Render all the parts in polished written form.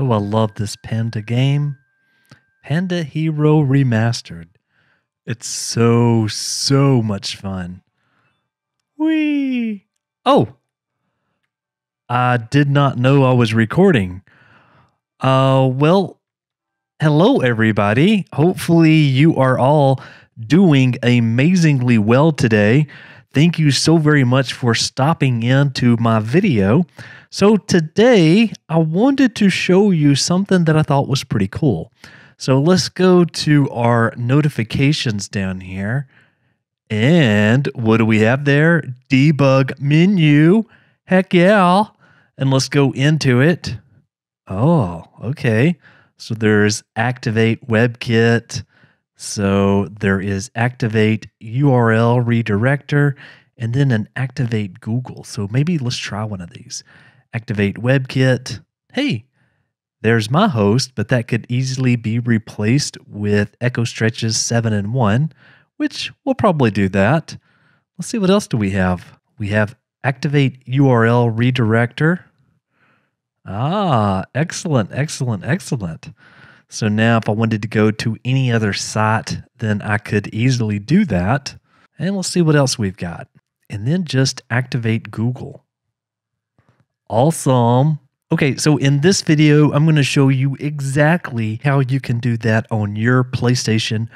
Oh, I love this Panda game. Panda Hero Remastered. It's so much fun. Whee! Oh! I did not know I was recording. Well, hello everybody. Hopefully you are all doing amazingly well today. Thank you so very much for stopping into my video. So today I wanted to show you something that I thought was pretty cool. So let's go to our notifications down here. And what do we have there? Debug menu. Heck yeah. And let's go into it. Oh, okay. So there's activate WebKit. So there is activate URL redirector and then an activate Google. So maybe let's try one of these. Activate WebKit. Hey. There's my host, but that could easily be replaced with EchoStretches7 and 1, which we'll probably do that. Let's see, what else do we have? We have Activate URL Redirector. Ah, excellent, excellent, excellent. So now if I wanted to go to any other site, then I could easily do that. And let's see what else we've got. And then just Activate Google. Awesome. Okay, so in this video, I'm going to show you exactly how you can do that on your PlayStation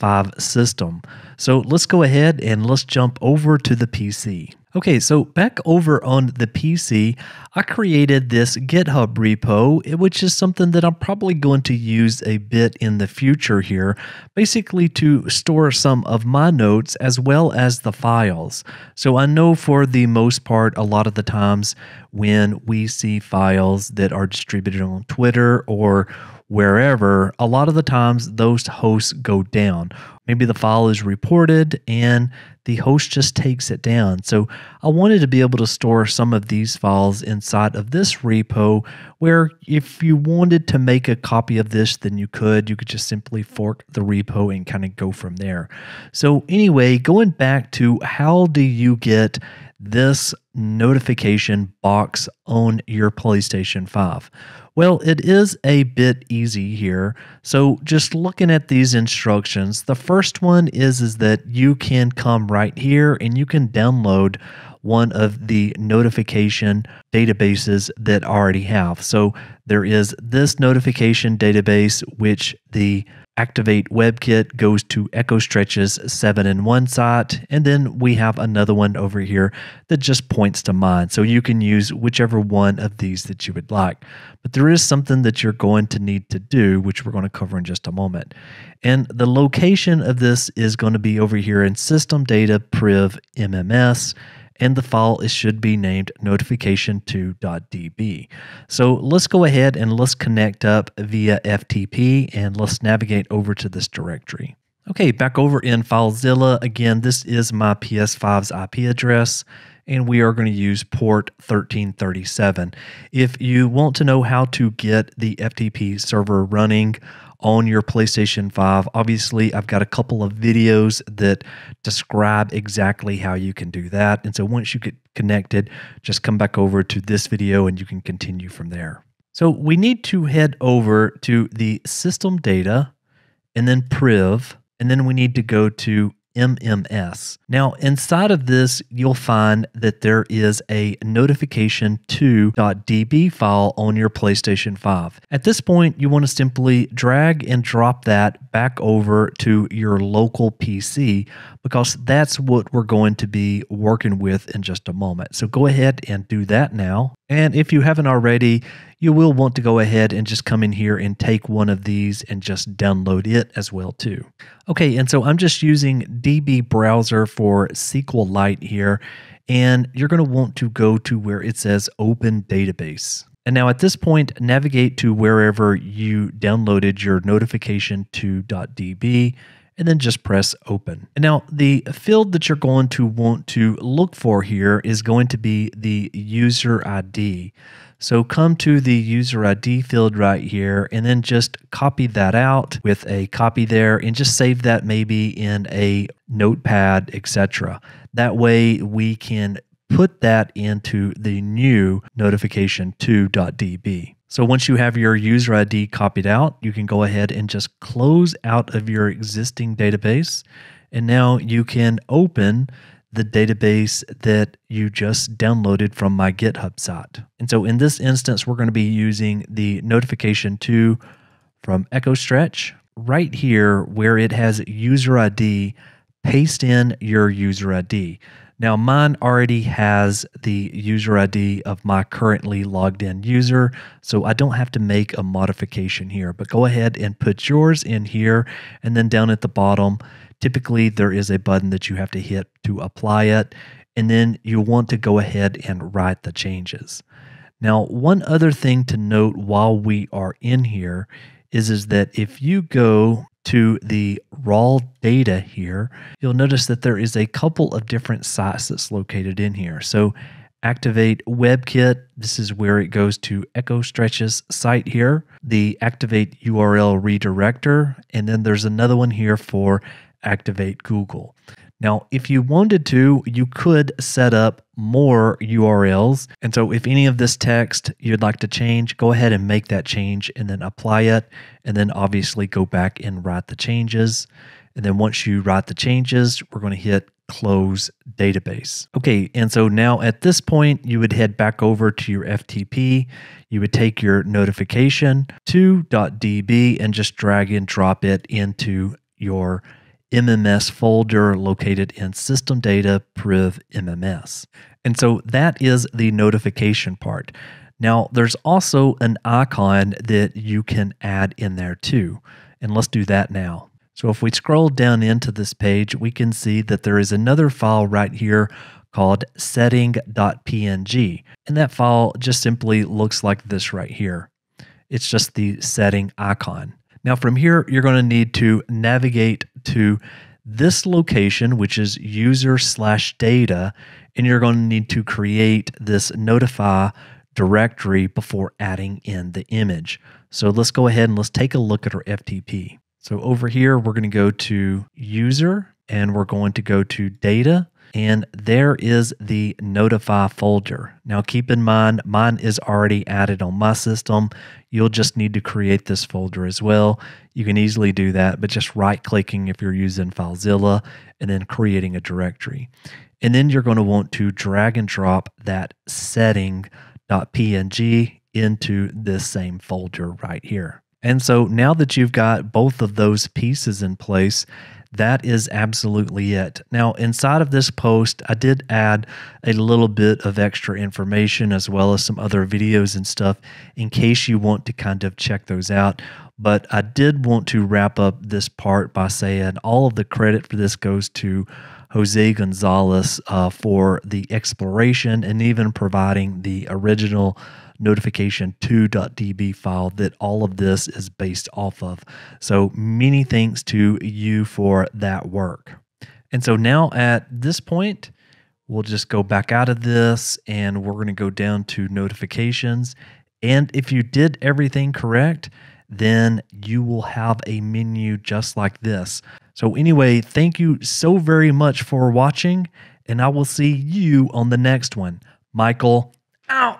5 system. So let's go ahead and let's jump over to the PC. Okay, so back over on the PC, I created this GitHub repo, which is something that I'm probably going to use a bit in the future here, basically to store some of my notes as well as the files. So I know for the most part, a lot of the times when we see files that are distributed on Twitter or wherever, a lot of the times those hosts go down. Maybe the file is reported and the host just takes it down. So I wanted to be able to store some of these files inside of this repo where if you wanted to make a copy of this, then you could just simply fork the repo and kind of go from there. So anyway, going back to how do you get this notification box on your PlayStation 5? Well, it is a bit easy here. So just looking at these instructions, the first one is that you can come right here and you can download one of the notification databases that I already have. So there is this notification database, which the Activate WebKit goes to EchoStretches7 in 1 site. And then we have another one over here that just points to mine. So you can use whichever one of these that you would like. But there is something that you're going to need to do, which we're going to cover in just a moment. And the location of this is going to be over here in System Data Priv MMS. And the file, it should be named notification2.db. So let's go ahead and let's connect up via FTP and let's navigate over to this directory. Okay, back over in FileZilla. Again, this is my PS5's IP address, and we are going to use port 1337. If you want to know how to get the FTP server running on your PlayStation 5, obviously I've got a couple of videos that describe exactly how you can do that. And so once you get connected, just come back over to this video and you can continue from there. So we need to head over to the system data and then priv, and then we need to go to MMS. Now inside of this, you'll find that there is a notification2.db file on your PlayStation 5. At this point, you want to simply drag and drop that back over to your local PC because that's what we're going to be working with in just a moment. So go ahead and do that now. And if you haven't already, you will want to go ahead and just come in here and take one of these and just download it as well too. Okay, and so I'm just using DB Browser for SQLite here, and you're going to want to go to where it says Open Database. And now at this point, navigate to wherever you downloaded your notification2.db, and then just press open. And now the field that you're going to want to look for here is going to be the user ID. So come to the user ID field right here and then just copy that out with a copy there and just save that maybe in a notepad, etc. That way we can put that into the new notification2.db. So once you have your user ID copied out, you can go ahead and just close out of your existing database. And now you can open the database that you just downloaded from my GitHub site. And so in this instance, we're going to be using the notification 2 from EchoStretch. Right here where it has user ID, paste in your user ID. Now mine already has the user ID of my currently logged in user, so I don't have to make a modification here, but go ahead and put yours in here. And then down at the bottom, typically there is a button that you have to hit to apply it. And then you'll want to go ahead and write the changes. Now, one other thing to note while we are in here is that if you go to the raw data here, you'll notice that there is a couple of different sites that's located in here. So activate WebKit, this is where it goes to Echo Stretches site here, the activate URL redirector, and then there's another one here for activate Google. Now, if you wanted to, you could set up more URLs. And so if any of this text you'd like to change, go ahead and make that change and then apply it. And then obviously go back and write the changes. And then once you write the changes, we're going to hit close database. Okay, and so now at this point, you would head back over to your FTP. You would take your notification 2.db and just drag and drop it into your MMS folder located in system data priv MMS. And so that is the notification part. Now there's also an icon that you can add in there too. And let's do that now. So if we scroll down into this page, we can see that there is another file right here called setting.png. And that file just simply looks like this right here. It's just the setting icon. Now from here, you're going to need to navigate to this location, which is user/data, and you're going to need to create this notify directory before adding in the image. So let's go ahead and let's take a look at our FTP. So over here, we're going to go to user and we're going to go to data, and there is the notify folder. Now keep in mind, mine is already added on my system. You'll just need to create this folder as well. You can easily do that, but just right clicking if you're using FileZilla and then creating a directory. And then you're going to want to drag and drop that setting.png into this same folder right here. And so now that you've got both of those pieces in place, that is absolutely it. Now, inside of this post, I did add a little bit of extra information as well as some other videos and stuff in case you want to kind of check those out. But I did want to wrap up this part by saying all of the credit for this goes to Jose Gonzalez for the exploration and even providing the original notification 2.db file that all of this is based off of. So many thanks to you for that work. And so now at this point, we'll just go back out of this and we're going to go down to notifications. And if you did everything correct, then you will have a menu just like this. So anyway, thank you so very much for watching, and I will see you on the next one. Michael, out.